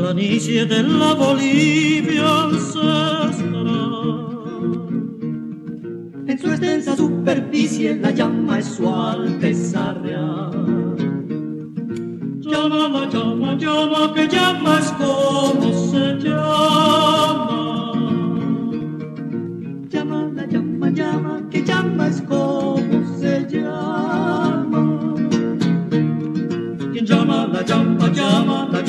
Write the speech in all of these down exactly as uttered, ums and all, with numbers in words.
planicie della Bolivia ancestrale. En su extensa superficie la llama es su alteza real. Llama, la llama, llama, que llama es como se llama. Llama, la llama, llama, que llama es como se llama. Quien llama, la llama, llama, la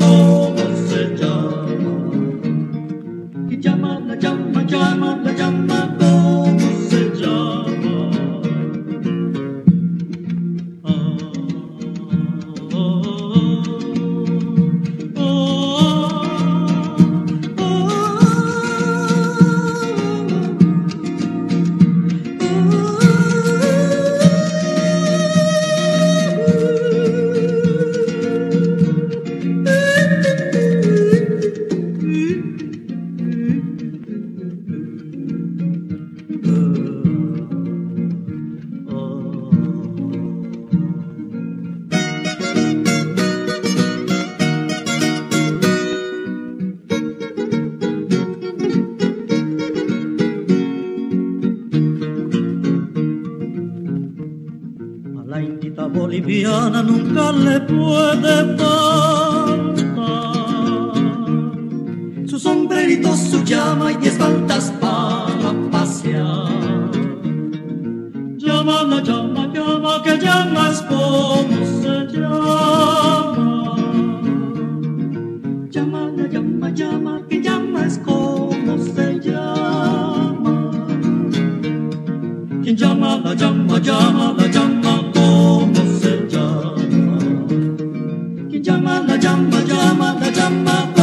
como se llama. Quien llama, la llama, llama, la llama, como se llama. Boliviana nunca le puede faltar su sombrerito, su llama y diez faltas para pasear. Llama, la llama, llama, que llama es como se llama. Llama, la llama, llama, que llama es como se llama. Quien llama, la llama, llama, la llama como se llama. Quien llama, la llama, llama, la llama.